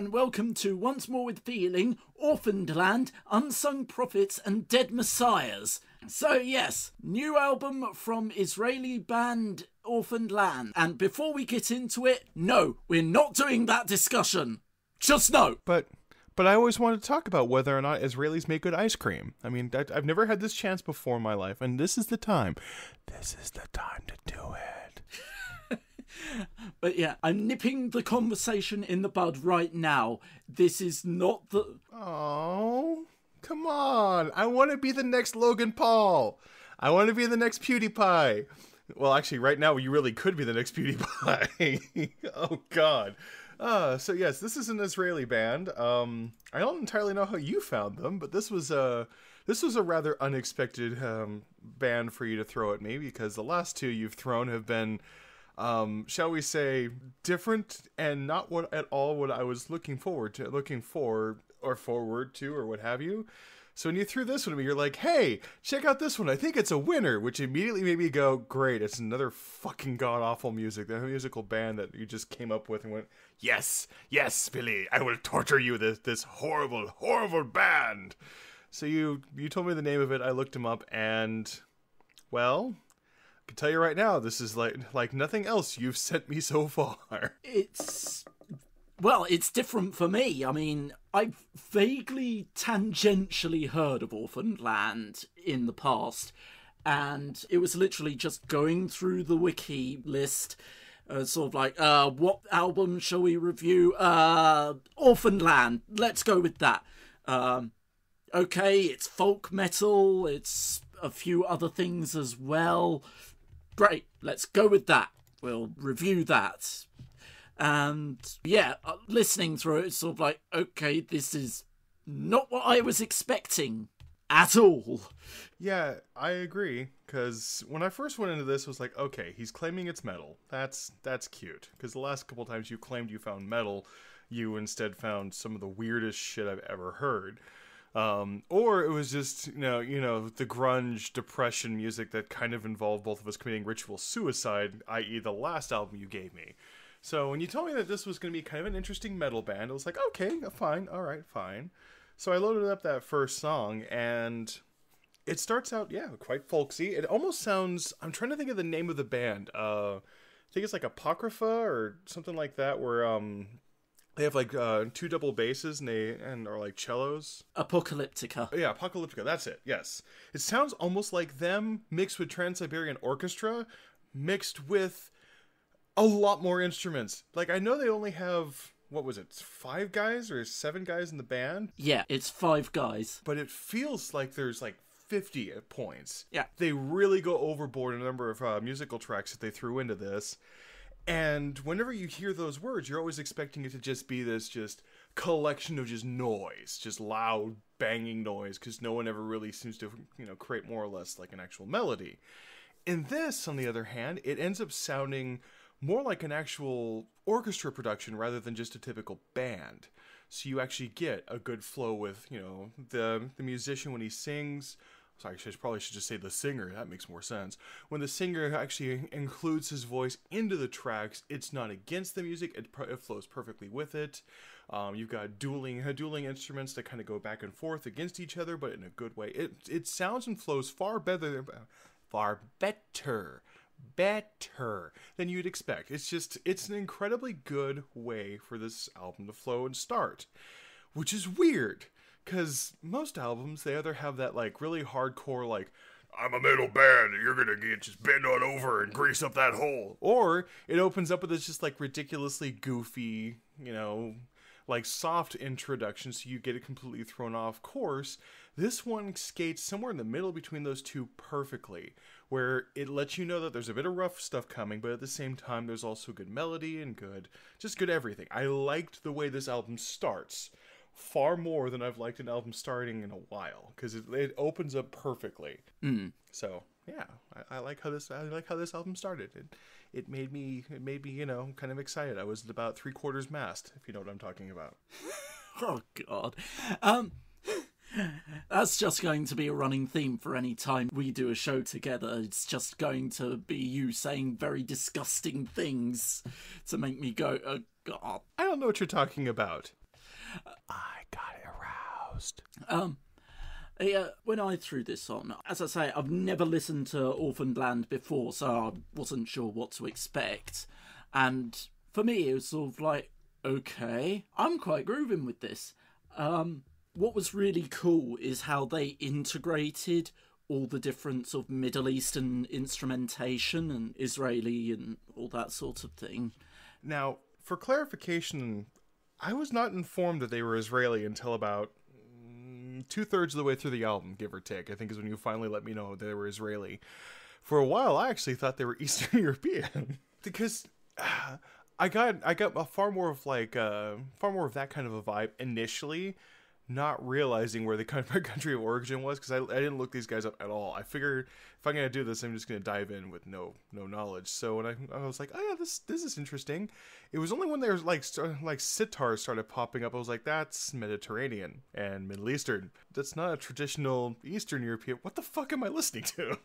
and welcome to Once More With Feeling, Orphaned Land, Unsung Prophets and Dead Messiahs. So yes, new album from Israeli band Orphaned Land. And before we get into it, no, we're not doing that discussion. Just no. But I always wanted to talk about whether or not Israelis make good ice cream. I mean, I've never had this chance before in my life, and this is the time. This is the time to do it. But yeah, I'm nipping the conversation in the bud right now. This is not the... Oh, come on. I want to be the next Logan Paul. I want to be the next PewDiePie. Well, actually, right now, you really could be the next PewDiePie. Oh, God. So, yes, this is an Israeli band. I don't entirely know how you found them, but this was a rather unexpected band for you to throw at me, because the last two you've thrown have been... shall we say, different and not at all what I was looking forward to or what have you. So when you threw this one at me, you're like, hey, check out this one. I think it's a winner, which immediately made me go, great, it's another fucking god-awful music, the musical band that you just came up with and went, yes, yes, Billy, I will torture you with this horrible, horrible band. So you told me the name of it, I looked him up, and, well... I can tell you right now, this is like nothing else you've sent me so far. It's, well, it's different for me. I mean, I've vaguely tangentially heard of Orphaned Land in the past, and it was literally just going through the wiki list, sort of like, what album shall we review? Orphaned Land, let's go with that. Okay, it's folk metal, it's a few other things as well. Great, let's go with that. We'll review that. And yeah, listening through it, it's sort of like, okay, this is not what I was expecting at all. Yeah, I agree, because when I first went into this, I was like, okay, he's claiming it's metal. That's cute, because the last couple times you claimed you found metal, you instead found some of the weirdest shit I've ever heard. Or it was just, you know, the grunge depression music that kind of involved both of us committing ritual suicide, i.e. the last album you gave me. So when you told me that this was going to be kind of an interesting metal band, I was like, okay, fine, all right, fine. So I loaded up that first song, and it starts out, yeah, quite folksy. It almost sounds, I'm trying to think of the name of the band. I think it's like Apocrypha or something like that, where, they have like two double basses and are like cellos. Apocalyptica. Yeah, Apocalyptica. That's it. Yes. It sounds almost like them mixed with Trans-Siberian Orchestra mixed with a lot more instruments. Like, I know they only have, what was it, 5 guys or 7 guys in the band? Yeah, it's 5 guys. But it feels like there's like 50 points. Yeah. They really go overboard in a number of musical tracks that they threw into this. And whenever you hear those words, you're always expecting it to just be this just collection of just noise, just loud banging noise, because no one ever really seems to, you know, create more or less like an actual melody. In this, on the other hand, it ends up sounding more like an actual orchestra production rather than just a typical band. So you actually get a good flow with, you know, the musician when he sings. Sorry, I probably should just say the singer. That makes more sense. When the singer actually includes his voice into the tracks, it's not against the music. It flows perfectly with it. You've got dueling instruments that kind of go back and forth against each other, but in a good way. It sounds and flows far better than you'd expect. It's just, it's an incredibly good way for this album to flow and start, which is weird. Because most albums, they either have that, like, really hardcore, like, I'm a metal band, and you're going to get just bend on over and grease up that hole. Or it opens up with this just, like, ridiculously goofy, you know, like, soft introduction, so you get it completely thrown off course. This one skates somewhere in the middle between those two perfectly, where it lets you know that there's a bit of rough stuff coming, but at the same time, there's also good melody and just good everything. I liked the way this album starts. Far more than I've liked an album starting in a while, because it opens up perfectly. So yeah, I like how this album started. It made me, you know, kind of excited. I was about 3/4 masked, if you know what I'm talking about. Oh God, that's just going to be a running theme for any time we do a show together. It's just going to be you saying very disgusting things to make me go, oh God. I don't know what you're talking about. I got aroused. When I threw this on, as I say, I've never listened to Orphaned Land before, so I wasn't sure what to expect. And for me, it was sort of like, okay, I'm quite grooving with this. What was really cool is how they integrated all the different sort of Middle Eastern instrumentation and Israeli and all that sort of thing. Now, for clarification, I was not informed that they were Israeli until about two-thirds of the way through the album, give or take, I think is when you finally let me know that they were Israeli. For a while, I actually thought they were Eastern European, because I got a far more of like that kind of a vibe initially, not realizing where the country of origin was, because I didn't look these guys up at all. I figured if I'm gonna do this, I'm just gonna dive in with no knowledge. So when I was like, oh yeah, this is interesting. It was only when there was like sitars started popping up, I was like, that's Mediterranean and Middle Eastern. That's not a traditional Eastern European. What the fuck am I listening to?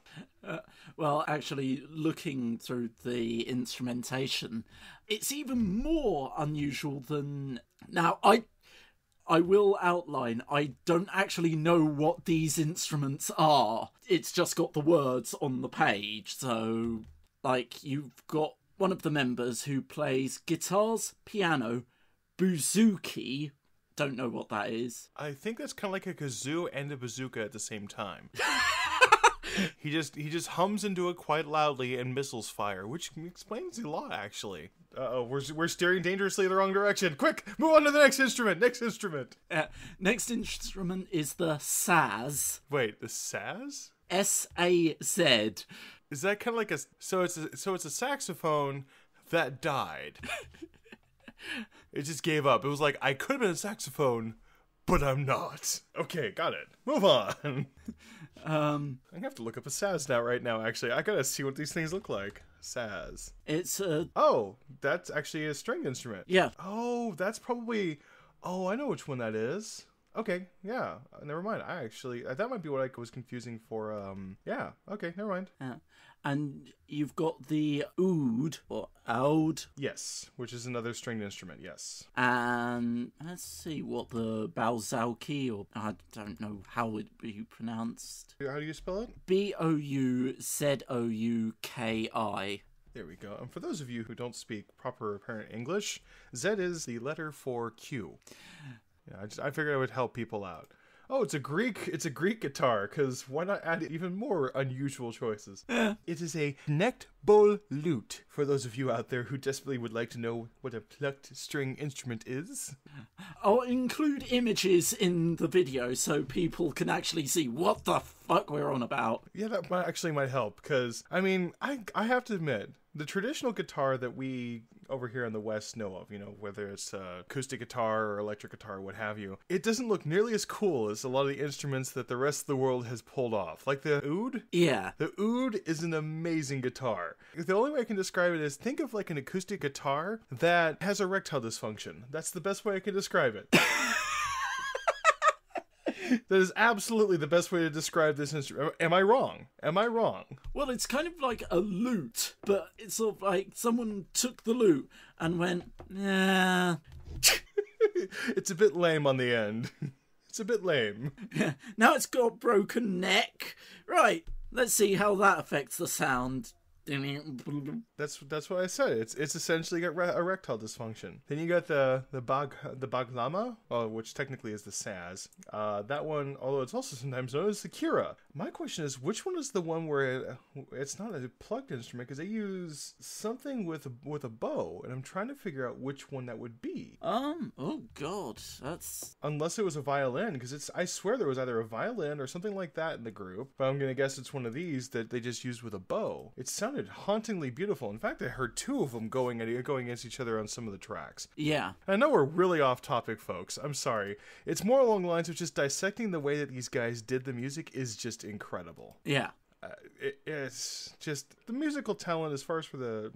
Well, actually, looking through the instrumentation, it's even more unusual than... Now, I will outline, I don't actually know what these instruments are. It's just got the words on the page. So, like, you've got one of the members who plays guitars, piano, bouzouki. Don't know what that is. I think that's kind of like a kazoo and a bazooka at the same time. He just hums into it quite loudly and missiles fire, which explains a lot, actually. Uh-oh, we're steering dangerously the wrong direction. Quick, move on to the next instrument. Next instrument. Next instrument is the saz. Wait, the saz? S-A-Z. Is that kind of like a... So it's a saxophone that died. It just gave up. It was like, I could have been a saxophone, but I'm not. Okay, got it. Move on. I'm gonna have to look up a saz now, right now, actually. I gotta see what these things look like. Saz. It's a... Oh, that's actually a string instrument. Yeah. Oh, that's probably... Oh, I know which one that is. Okay, yeah. Never mind. That might be what I was confusing for, Yeah, okay, never mind. Yeah. And you've got the oud, or oud. Yes, which is another stringed instrument, yes. And let's see what the bouzouki, or I don't know how it be pronounced. How do you spell it? B-O-U-Z-O-U-K-I. There we go. And for those of you who don't speak proper apparent English, Z is the letter for Q. Yeah, I figured I would help people out. Oh, it's a Greek guitar, because why not add even more unusual choices? Yeah. It is a necked bowl lute, for those of you out there who desperately would like to know what a plucked string instrument is. I'll include images in the video so people can actually see what the fuck we're on about. Yeah, that might help, because, I mean, I have to admit, the traditional guitar that we over here in the West know of, you know, whether it's acoustic guitar or electric guitar, what have you, it doesn't look nearly as cool as a lot of the instruments that the rest of the world has pulled off. Like the oud? Yeah. The oud is an amazing guitar. The only way I can describe it is, think of like an acoustic guitar that has erectile dysfunction. That's the best way I can describe it. That is absolutely the best way to describe this instrument. Am I wrong? Am I wrong? Well, it's kind of like a lute, but it's sort of like someone took the lute and went, nah. It's a bit lame on the end. It's a bit lame. Yeah. Now it's got a broken neck. Right, let's see how that affects the sound. That's what I said. It's essentially got erectile dysfunction. Then you got the baglama, which technically is the saz. That one, although it's also sometimes known as the kira. My question is, which one is the one where it's not a plucked instrument, because they use something with a bow, and I'm trying to figure out which one that would be. Oh god, that's... Unless it was a violin, because I swear there was either a violin or something like that in the group, but I'm gonna guess it's one of these that they just used with a bow. It sounds hauntingly beautiful. In fact, I heard two of them going against each other on some of the tracks. Yeah. I know we're really off topic, folks. I'm sorry. It's more along the lines of just dissecting the way that these guys did the music is just incredible. Yeah. It's just the musical talent as far as for the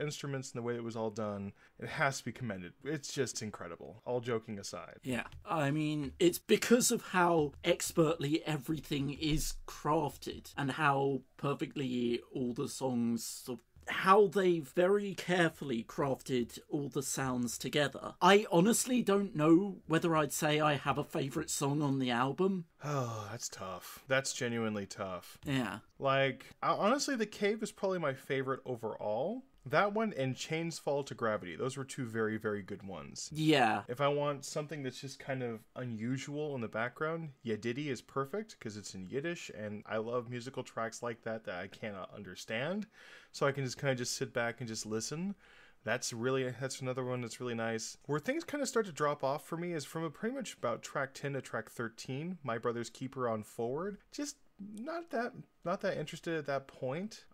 instruments and the way it was all done. It has to be commended. It's just incredible. All joking aside. Yeah, I mean, it's because of how expertly everything is crafted and how perfectly all the songs sort of how they very carefully crafted all the sounds together. I honestly don't know whether I'd say I have a favourite song on the album. Oh, that's tough. That's genuinely tough. Yeah. Like, honestly, The Cave is probably my favourite overall. That one and Chains Fall to Gravity. Those were two very, very good ones. Yeah. If I want something that's just kind of unusual in the background, Yedidi is perfect because it's in Yiddish, and I love musical tracks like that that I cannot understand. So I can just kind of just sit back and just listen. That's another one that's really nice. Where things kind of start to drop off for me is from pretty much about track 10 to track 13, My Brother's Keeper on forward. Just not that interested at that point,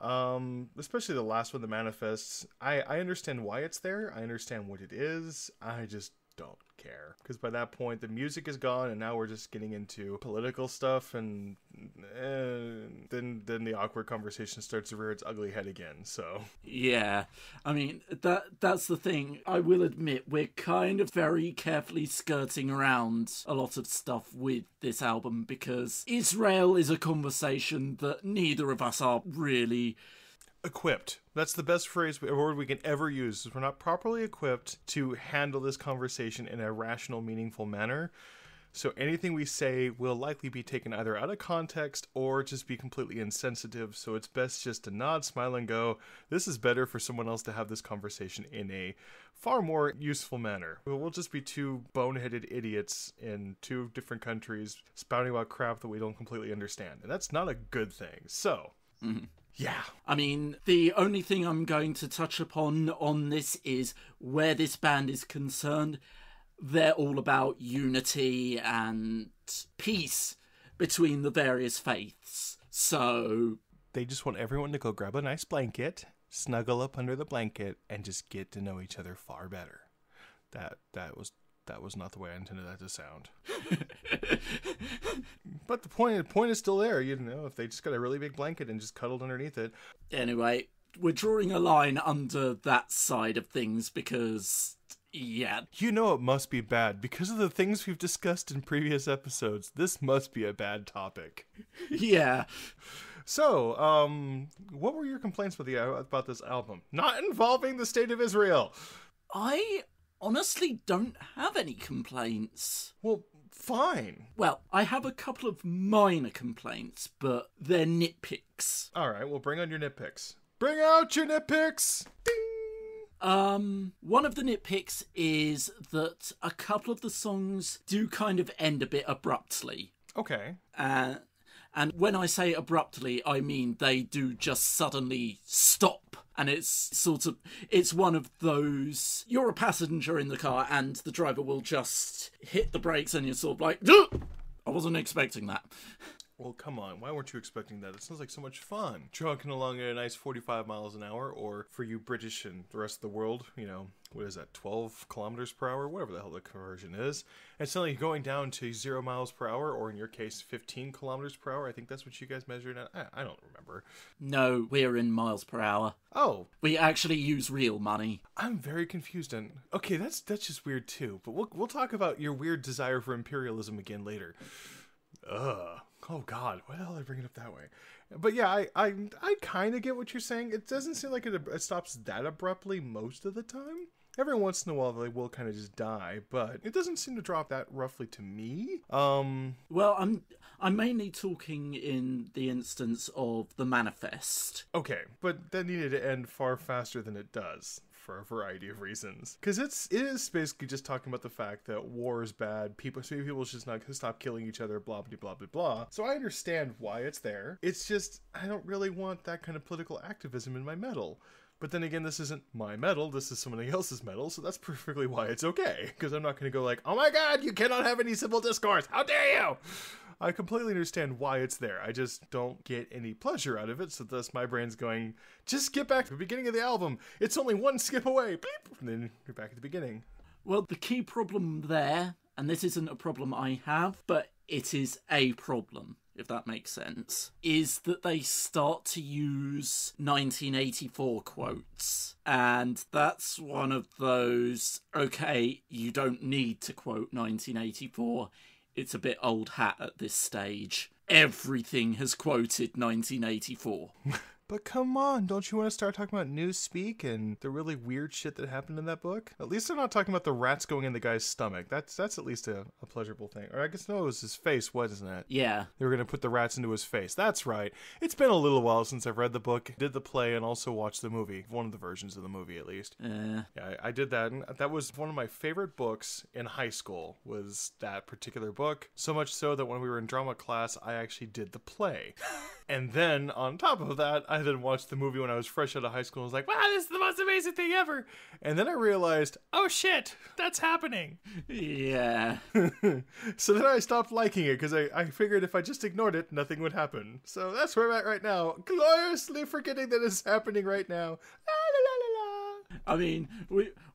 especially the last one, The Manifests. I understand why it's there, I understand what it is, I just don't care, because by that point the music is gone and now we're just getting into political stuff, and then the awkward conversation starts to rear its ugly head again. So yeah, I mean, that's the thing. I will admit we're kind of very carefully skirting around a lot of stuff with this album, because Israel is a conversation that neither of us are really equipped. That's the best phrase or word we can ever use, is we're not properly equipped to handle this conversation in a rational, meaningful manner. So anything we say will likely be taken either out of context or just be completely insensitive. So it's best just to nod, smile, and go, this is better for someone else to have this conversation in a far more useful manner. We'll just be two boneheaded idiots in two different countries spouting about crap that we don't completely understand. And that's not a good thing. So... Mm-hmm. Yeah. I mean, the only thing I'm going to touch upon on this is where this band is concerned, they're all about unity and peace between the various faiths. So... they just want everyone to go grab a nice blanket, snuggle up under the blanket, and just get to know each other far better. That was not the way I intended that to sound. But the point is still there, you know, if they just got a really big blanket and just cuddled underneath it. Anyway, we're drawing a line under that side of things because, yeah. You know it must be bad. Because of the things we've discussed in previous episodes, this must be a bad topic. Yeah. So, what were your complaints about this album? Not involving the state of Israel! I... honestly don't have any complaints. Well, fine. Well, I have a couple of minor complaints, but they're nitpicks. All right, well, bring on your nitpicks. Bring out your nitpicks! Ding! One of the nitpicks is that a couple of the songs do kind of end a bit abruptly. Okay. And when I say abruptly, I mean they do just suddenly stop. And it's sort of, it's one of those, you're a passenger in the car and the driver will just hit the brakes and you're sort of like, I wasn't expecting that. Well, come on, why weren't you expecting that? It sounds like so much fun. Trucking along at a nice 45 miles an hour, or for you British and the rest of the world, you know, what is that, 12 kilometers per hour? Whatever the hell the conversion is. And suddenly you're going down to 0 miles per hour, or in your case, 15 kilometers per hour. I think that's what you guys measured at. I don't remember. No, we're in miles per hour. Oh. We actually use real money. I'm very confused. And okay, that's just weird too. But we'll talk about your weird desire for imperialism again later. Ugh. Oh God, why the hell did I bring it up that way? But yeah, I kind of get what you're saying. It doesn't seem like it stops that abruptly most of the time. Every once in a while they will kind of just die, but it doesn't seem to drop that roughly to me. Well, I'm mainly talking in the instance of The Manifest. Okay, but that needed to end far faster than it does, for a variety of reasons. Because it is basically just talking about the fact that war is bad, people should not stop killing each other, blah, blah, blah, blah, blah. So I understand why it's there. It's just, I don't really want that kind of political activism in my metal. But then again, this isn't my metal, this is somebody else's metal, so that's perfectly why it's okay. Because I'm not going to go like, oh my God, you cannot have any civil discourse, how dare you! I completely understand why it's there. I just don't get any pleasure out of it. So thus my brain's going, just skip back to the beginning of the album. It's only one skip away. Beep. And then you're back at the beginning. Well, the key problem there, and this isn't a problem I have, but it is a problem, if that makes sense, is that they start to use 1984 quotes. And that's one of those, okay, you don't need to quote 1984. It's a bit old hat at this stage. Everything has quoted 1984. But come on, don't you want to start talking about newspeak and the really weird shit that happened in that book? At least they're not talking about the rats going in the guy's stomach. That's at least a pleasurable thing. Or I guess no, it was his face, wasn't it? Yeah. They were going to put the rats into his face. That's right. It's been a little while since I've read the book, did the play, and also watched the movie. One of the versions of the movie, at least. Yeah, I did that. And that was one of my favorite books in high school, was that particular book. So much so that when we were in drama class, I actually did the play. And then on top of that, I then watched the movie when I was fresh out of high school and was like, wow, this is the most amazing thing ever. And then I realized, oh shit, that's happening. Yeah. So then I stopped liking it because I figured if I just ignored it, nothing would happen. So that's where I'm at right now. Gloriously forgetting that it's happening right now. La, la, la, la, la. I mean,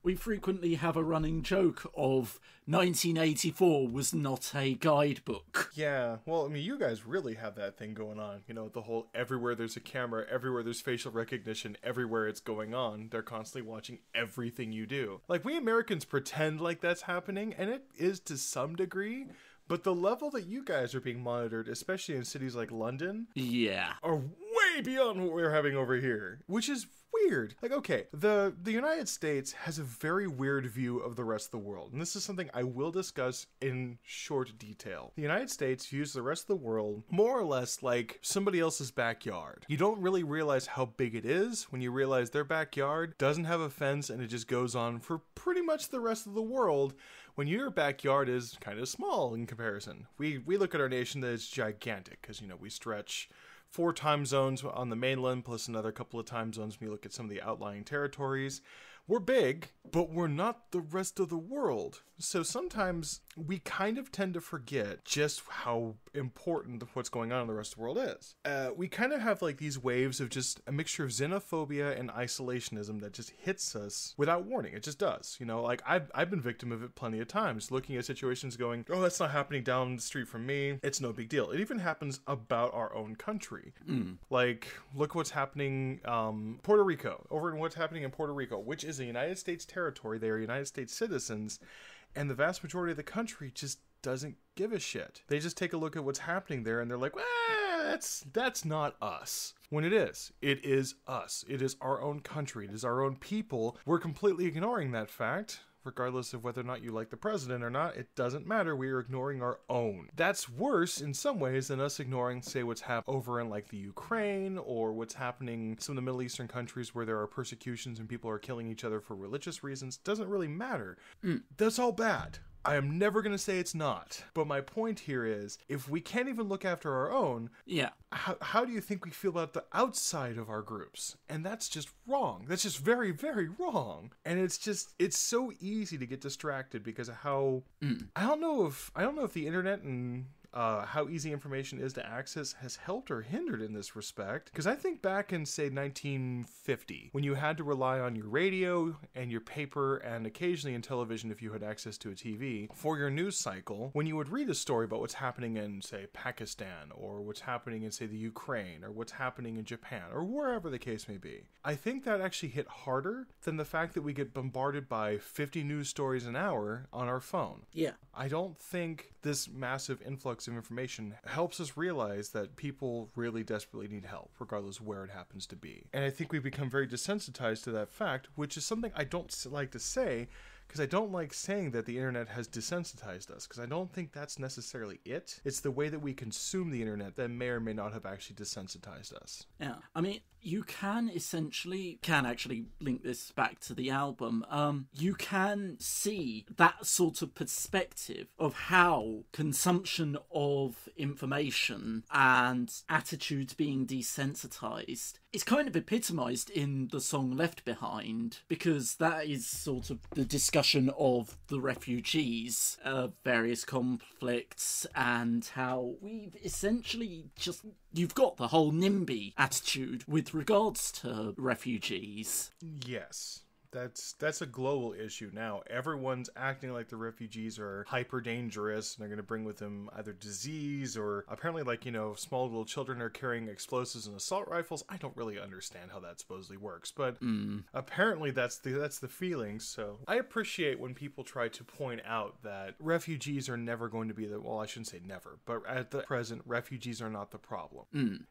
we frequently have a running joke of 1984 was not a guidebook. Yeah, well, I mean, you guys really have that thing going on. You know, the whole everywhere there's a camera, everywhere there's facial recognition, everywhere it's going on, they're constantly watching everything you do. Like, we Americans pretend like that's happening, and it is to some degree, but the level that you guys are being monitored, especially in cities like London, yeah, are way beyond what we're having over here, which is weird. Like, okay, the United States has a very weird view of the rest of the world, and this is something I will discuss in short detail. The United States views the rest of the world more or less like somebody else's backyard. You don't really realize how big it is when you realize their backyard doesn't have a fence and it just goes on for pretty much the rest of the world, when your backyard is kind of small in comparison. We look at our nation that is gigantic because, you know, we stretch 4 time zones on the mainland, plus another couple of time zones when you look at some of the outlying territories. We're big, but we're not the rest of the world. So sometimes we kind of tend to forget just how important what's going on in the rest of the world is. We kind of have like these waves of just a mixture of xenophobia and isolationism that just hits us without warning. It just does. You know, like I've been victim of it plenty of times, looking at situations going, oh, that's not happening down the street from me. It's no big deal. It even happens about our own country. Like, look what's happening Puerto Rico, over in what's happening in Puerto Rico, which is a United States territory. They are United States citizens. And the vast majority of the country just doesn't give a shit. They just take a look at what's happening there and they're like, ah, that's not us. When it is. It is us. It is our own country. It is our own people. We're completely ignoring that fact. Regardless of whether or not you like the president or not, it doesn't matter. We are ignoring our own. That's worse in some ways than us ignoring, say, what's happening over in like the Ukraine or what's happening in some of the Middle Eastern countries where there are persecutions and people are killing each other for religious reasons. Doesn't really matter. That's all bad. I am never going to say it's not. But my point here is, if we can't even look after our own, yeah, how do you think we feel about the outside of our groups? And that's just wrong. That's just very, very wrong. And it's just, it's so easy to get distracted because of how, I don't know if the internet and how easy information is to access has helped or hindered in this respect. Because I think back in, say, 1950, when you had to rely on your radio and your paper and occasionally in television if you had access to a TV for your news cycle, when you would read a story about what's happening in, say, Pakistan or what's happening in, say, the Ukraine or what's happening in Japan or wherever the case may be. I think that actually hit harder than the fact that we get bombarded by 50 news stories an hour on our phone. Yeah. I don't think this massive influx of information helps us realize that people really desperately need help, regardless of where it happens to be. And I think we've become very desensitized to that fact, which is something I don't like to say, because I don't like saying that the internet has desensitized us, because I don't think that's necessarily it. It's the way that we consume the internet that may or may not have actually desensitized us. Yeah, I mean, you can actually link this back to the album. You can see that sort of perspective of how consumption of information and attitudes being desensitized is kind of epitomized in the song Left Behind, because that is sort of the discussion of the refugees, various conflicts, and how we've essentially just, you've got the whole NIMBY attitude with regards to refugees. Yes. That's a global issue now. Everyone's acting like the refugees are hyper dangerous and they're going to bring with them either disease or apparently, like, you know, small little children are carrying explosives and assault rifles. I don't really understand how that supposedly works, but apparently that's the feeling. So I appreciate when people try to point out that refugees are never going to be the, well, I shouldn't say never, but at the present, refugees are not the problem.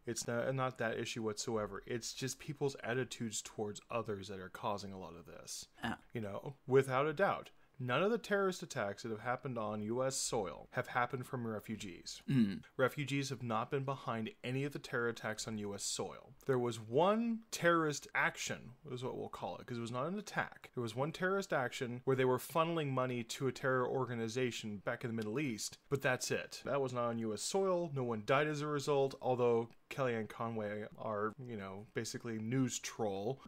It's not that issue whatsoever. It's just people's attitudes towards others that are causing a lot of this. You know, without a doubt, none of the terrorist attacks that have happened on U.S. soil have happened from refugees. Refugees have not been behind any of the terror attacks on U.S. soil. There was one terrorist action, is what we'll call it, because it was not an attack. There was one terrorist action where they were funneling money to a terror organization back in the Middle East, but that's it. That was not on U.S. soil. No one died as a result, although Kellyanne Conway, our, you know, basically news troll,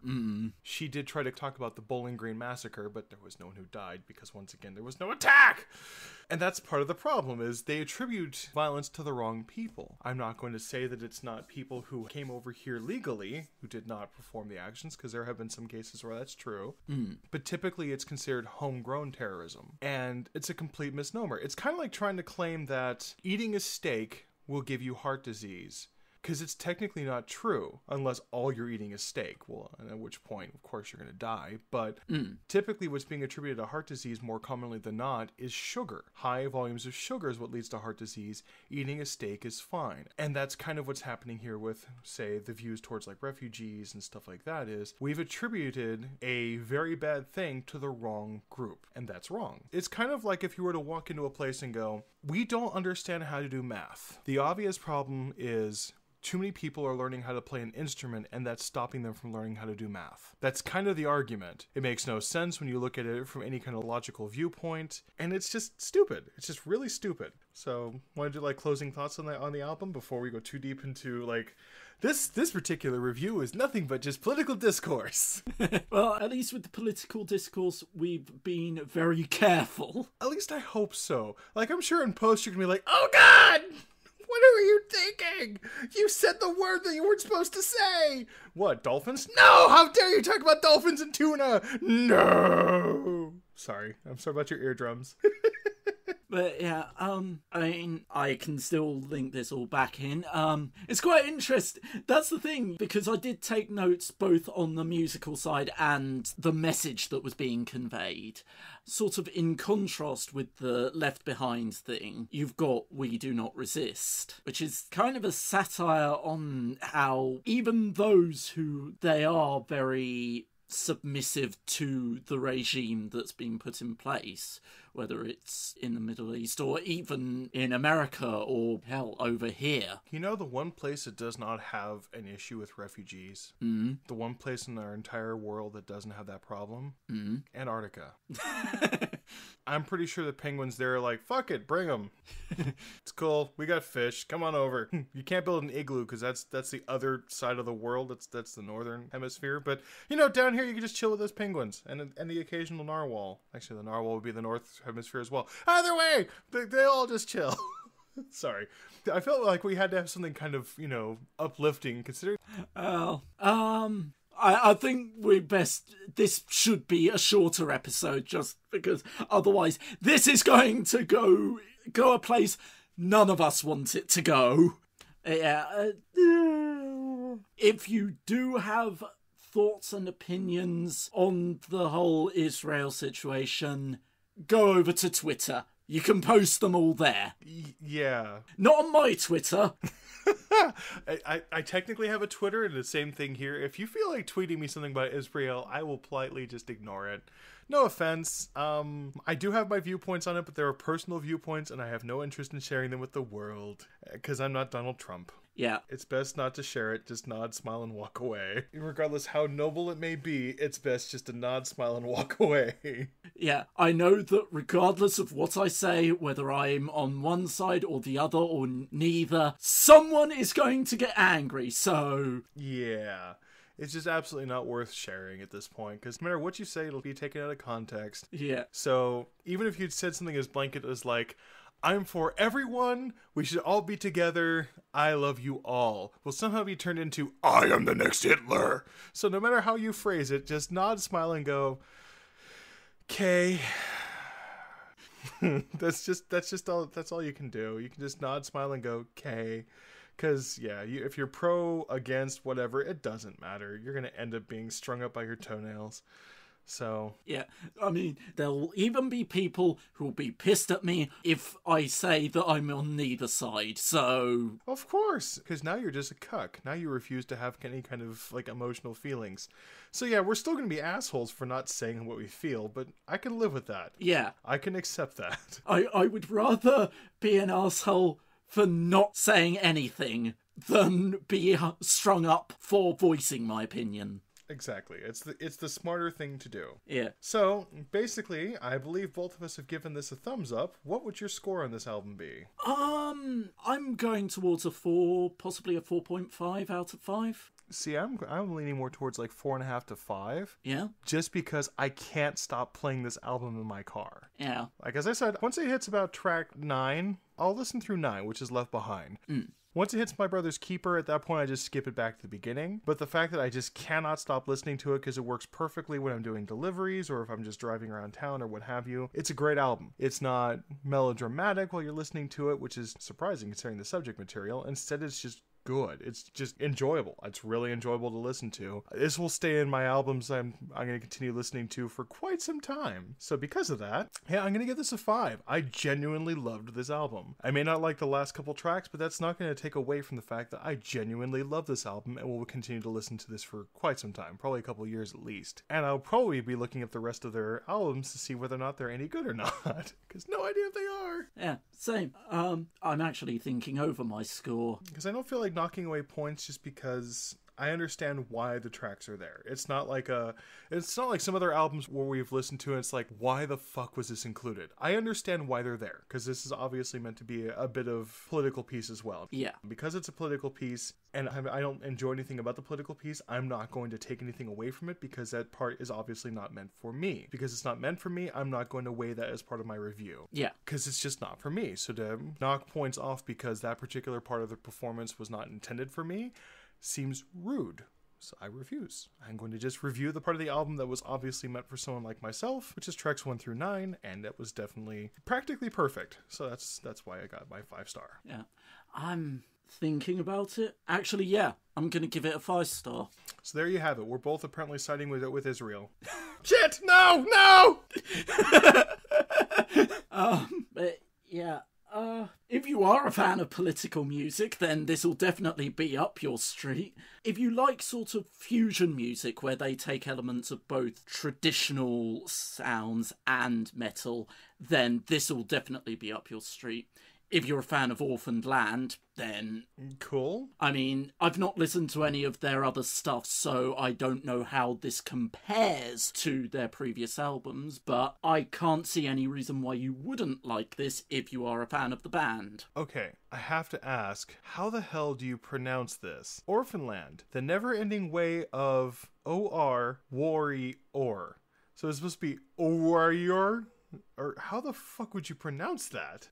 she did try to talk about the Bowling Green Massacre, but there was no one who died because, once again, there was no attack! And that's part of the problem, is they attribute violence to the wrong people. I'm not going to say that it's not people who came over here legally who did not perform the actions, because there have been some cases where that's true, but typically it's considered homegrown terrorism, and it's a complete misnomer. It's kind of like trying to claim that eating a steak will give you heart disease, because it's technically not true, unless all you're eating is steak. Well, at which point, of course, you're going to die. But typically what's being attributed to heart disease more commonly than not is sugar. High volumes of sugar is what leads to heart disease. Eating a steak is fine. And that's kind of what's happening here with, say, the views towards like refugees and stuff like that, is we've attributed a very bad thing to the wrong group. And that's wrong. It's kind of like if you were to walk into a place and go, we don't understand how to do math. The obvious problem is too many people are learning how to play an instrument, and that's stopping them from learning how to do math. That's kind of the argument. It makes no sense when you look at it from any kind of logical viewpoint, and it's just stupid. It's just really stupid. So, want to do like closing thoughts on the album before we go too deep into like this particular review is nothing but just political discourse. Well, at least with the political discourse, we've been very careful. At least I hope so. Like, I'm sure in post you're gonna be like, oh God! What are you thinking? You said the word that you weren't supposed to say. What, dolphins? No, how dare you talk about dolphins and tuna? No. Sorry, I'm sorry about your eardrums. But yeah, I mean, I can still link this all back in. It's quite interesting. That's the thing, because I did take notes both on the musical side and the message that was being conveyed. Sort of in contrast with the Left Behind thing, you've got We Do Not Resist, which is kind of a satire on how even those who they are very submissive to the regime that's been put in place, whether it's in the Middle East or even in America or hell over here. You know, the one place that does not have an issue with refugees, the one place in our entire world that doesn't have that problem, Antarctica. I'm pretty sure the penguins there are like, fuck it, bring them. It's cool. We got fish. Come on over. You can't build an igloo because that's the other side of the world. That's the northern hemisphere. But, you know, down here you can just chill with those penguins and the occasional narwhal. Actually, the narwhal would be the north hemisphere as well. Either way, they all just chill. Sorry. I felt like we had to have something kind of, you know, uplifting considering. Oh, I think we best, this should be a shorter episode, just because otherwise this is going to go a place none of us want it to go. Yeah. If you do have thoughts and opinions on the whole Israel situation, go over to Twitter. You can post them all there. Yeah. Not on my Twitter. I technically have a Twitter, and the same thing here. If you feel like tweeting me something about Israel, I will politely just ignore it. No offense. I do have my viewpoints on it, but there are personal viewpoints, and I have no interest in sharing them with the world, because I'm not Donald Trump. Yeah. It's best not to share it. Just nod, smile, and walk away. Regardless how noble it may be, it's best just to nod, smile, and walk away. Yeah, I know that regardless of what I say, whether I'm on one side or the other or neither, someone is going to get angry, so... yeah. It's just absolutely not worth sharing at this point, because no matter what you say, it'll be taken out of context. Yeah. So even if you'd said something as blanket as like, I'm for everyone. We should all be together. I love you all. Will somehow be turned into, I am the next Hitler. So no matter how you phrase it, just nod, smile, and go, okay. that's all you can do. You can just nod, smile, and go, okay. Because, yeah, if you're pro, against, whatever, it doesn't matter. You're going to end up being strung up by your toenails. So yeah, I mean, there'll even be people who'll be pissed at me if I say that I'm on neither side. So of course, because now you're just a cuck. Now you refuse to have any kind of like emotional feelings. So yeah, we're still gonna be assholes for not saying what we feel, but I can live with that. Yeah, I can accept that. I would rather be an asshole for not saying anything than be strung up for voicing my opinion. Exactly. It's the smarter thing to do. Yeah. So, basically, I believe both of us have given this a thumbs up. What would your score on this album be? I'm going towards a 4, possibly a 4.5 out of 5. See, I'm leaning more towards like 4.5 to 5. Yeah. Just because I can't stop playing this album in my car. Yeah. Like, as I said, once it hits about track 9, I'll listen through 9, which is Left Behind. Mm. Once it hits My Brother's Keeper, at that point I just skip it back to the beginning. But the fact that I just cannot stop listening to it because it works perfectly when I'm doing deliveries or if I'm just driving around town or what have you. It's a great album. It's not melodramatic while you're listening to it, which is surprising considering the subject material. Instead, it's just good. It's just enjoyable. It's really enjoyable to listen to. This will stay in my albums I'm going to continue listening to for quite some time. So because of that, yeah, I'm going to give this a 5. I genuinely loved this album. I may not like the last couple tracks, but that's not going to take away from the fact that I genuinely love this album and will continue to listen to this for quite some time, probably a couple years at least. And I'll probably be looking up the rest of their albums to see whether or not they're any good or not, because no idea if they are. Yeah, same. I'm actually thinking over my score. Because I don't feel like knocking away points just because I understand why the tracks are there. It's not like some other albums where we've listened to and it's like, why the fuck was this included? I understand why they're there, because this is obviously meant to be a bit of political piece as well. Yeah. Because it's a political piece and I don't enjoy anything about the political piece, I'm not going to take anything away from it because that part is obviously not meant for me. Because it's not meant for me, I'm not going to weigh that as part of my review. Yeah. Because it's just not for me. So to knock points off because that particular part of the performance was not intended for me seems rude, so I refuse. I'm going to just review the part of the album that was obviously meant for someone like myself, which is tracks 1 through 9, and that was definitely practically perfect. So that's why I got my 5 star. Yeah, I'm thinking about it. Actually, yeah, I'm gonna give it a 5 star. So there you have it. We're both apparently siding with Israel. Shit! No! But yeah. If you are a fan of political music, then this will definitely be up your street. If you like sort of fusion music where they take elements of both traditional sounds and metal, then this will definitely be up your street. If you're a fan of Orphaned Land, then... Cool. I mean, I've not listened to any of their other stuff, so I don't know how this compares to their previous albums, but I can't see any reason why you wouldn't like this if you are a fan of the band. Okay, I have to ask, how the hell do you pronounce this? Orphaned Land, the never-ending way of O-R-Warrior. So it's supposed to be O-Warrior? Or how the fuck would you pronounce that?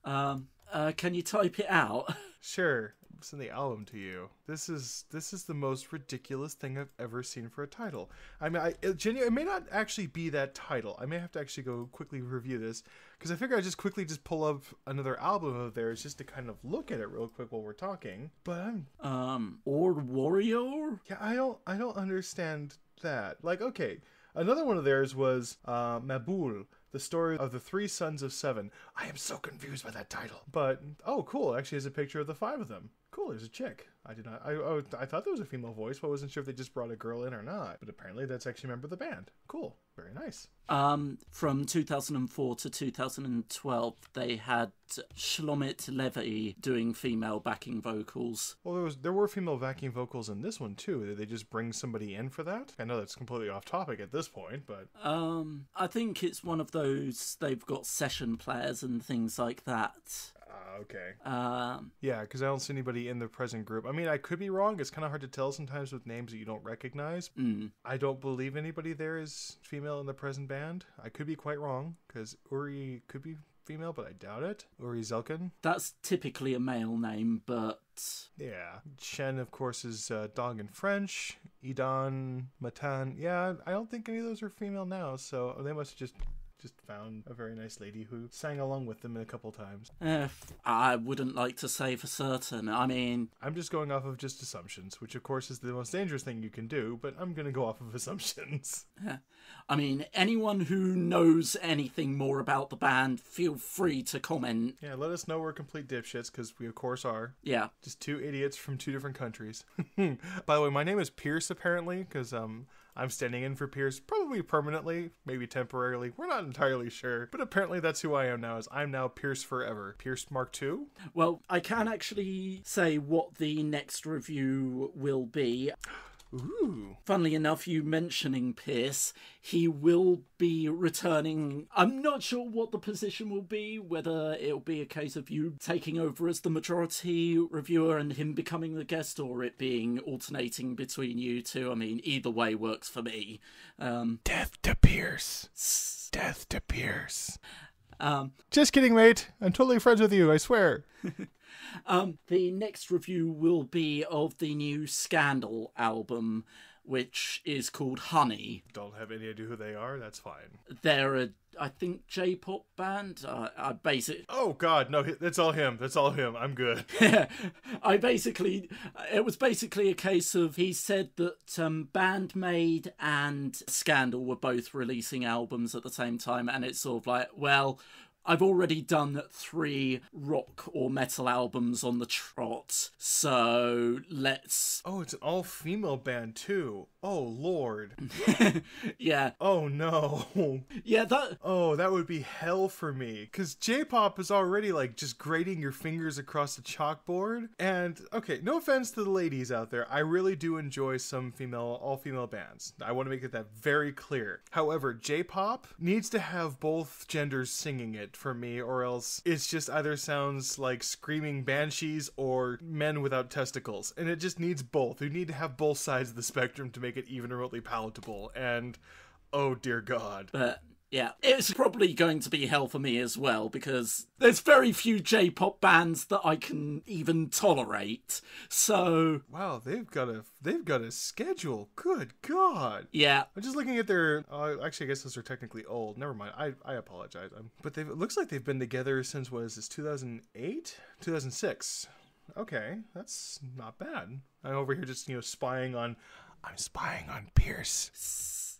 Can you type it out? Sure. I'll send the album to you. This is the most ridiculous thing I've ever seen for a title. I mean, it may not actually be that title. I may have to actually go quickly review this, because I figure I just quickly just pull up another album of theirs just to kind of look at it real quick while we're talking. But Or Warrior? Yeah, I don't understand that. Like, okay, another one of theirs was Mabul. The Story of the Three Sons of Seven. I am so confused by that title. But, oh, cool. It actually has a picture of the 5 of them. Cool, there's a chick. I thought there was a female voice, but I wasn't sure if they just brought a girl in or not. But apparently that's actually a member of the band. Cool. Very nice. From 2004 to 2012, they had Shlomit Levy doing female backing vocals. Well, there were female backing vocals in this one, too. Did they just bring somebody in for that? I know that's completely off topic at this point, but... I think it's one of those, they've got session players and things like that. Okay. Yeah, because I don't see anybody in the present group. I mean, I could be wrong. It's kind of hard to tell sometimes with names that you don't recognize. Mm. I don't believe anybody there is female in the present band. I could be quite wrong, because Uri could be female, but I doubt it. Uri Zelkin. That's typically a male name, but... yeah. Chen, of course, is Dong in French. Idan, Matan. Yeah, I don't think any of those are female now, so they must have just found a very nice lady who sang along with them a couple times. I wouldn't like to say for certain. I mean... I'm just going off of just assumptions, which of course is the most dangerous thing you can do, but I'm going to go off of assumptions. Yeah. I mean, anyone who knows anything more about the band, feel free to comment. Yeah, let us know we're complete dipshits, because we of course are. Yeah. Just two idiots from two different countries. By the way, my name is Pierce, apparently, because I'm standing in for Pierce, probably permanently, maybe temporarily. We're not entirely sure, but apparently that's who I am now, is I'm now Pierce forever. Pierce Mark II? Well, I can actually say what the next review will be. Ooh. Funnily enough, you mentioning Pierce, he will be returning. I'm not sure what the position will be, whether it'll be a case of you taking over as the majority reviewer and him becoming the guest, or it being alternating between you two. I mean, either way works for me. Death to Pierce. Death to Pierce. Just kidding, mate. I'm totally friends with you, I swear. The next review will be of the new Scandal album, which is called Honey. Don't have any idea who they are, that's fine. They're a, I think, J-pop band. I basically... oh god, no, that's all him. That's all him. I'm good. It was basically a case of, he said that Band Maid and Scandal were both releasing albums at the same time, and it's sort of like, well... I've already done 3 rock or metal albums on the trot, so let's... oh, it's an all-female band too. Oh, Lord. Yeah. Oh, no. Yeah, that... oh, that would be hell for me, because J-pop is already, like, just grating your fingers across the chalkboard, and, okay, no offense to the ladies out there, I really do enjoy some female, all-female bands. I want to make that very clear. However, J-pop needs to have both genders singing it for me, or else it's just either sounds like screaming banshees or men without testicles, and it just needs both. You need to have both sides of the spectrum to make it even remotely palatable, and oh dear god. But yeah, it's probably going to be hell for me as well, because there's very few J-pop bands that I can even tolerate. So wow, they've got a schedule. Good god. Yeah, I'm just looking at their. Actually, I guess those are technically old. Never mind. I apologize. But it looks like they've been together since, what is this, 2008, 2006? Okay, that's not bad. I'm over here just spying on. I'm spying on Pierce.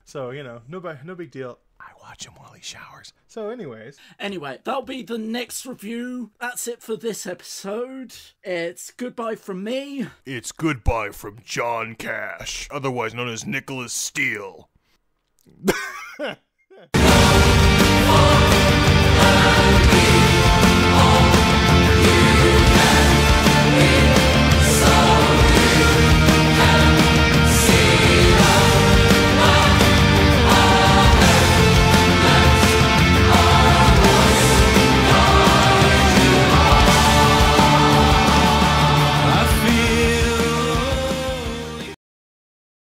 So no big deal. I watch him while he showers. So anyways. Anyway, that'll be the next review. That's it for this episode. It's goodbye from me. It's goodbye from John Cash, otherwise known as Nicholas Steele.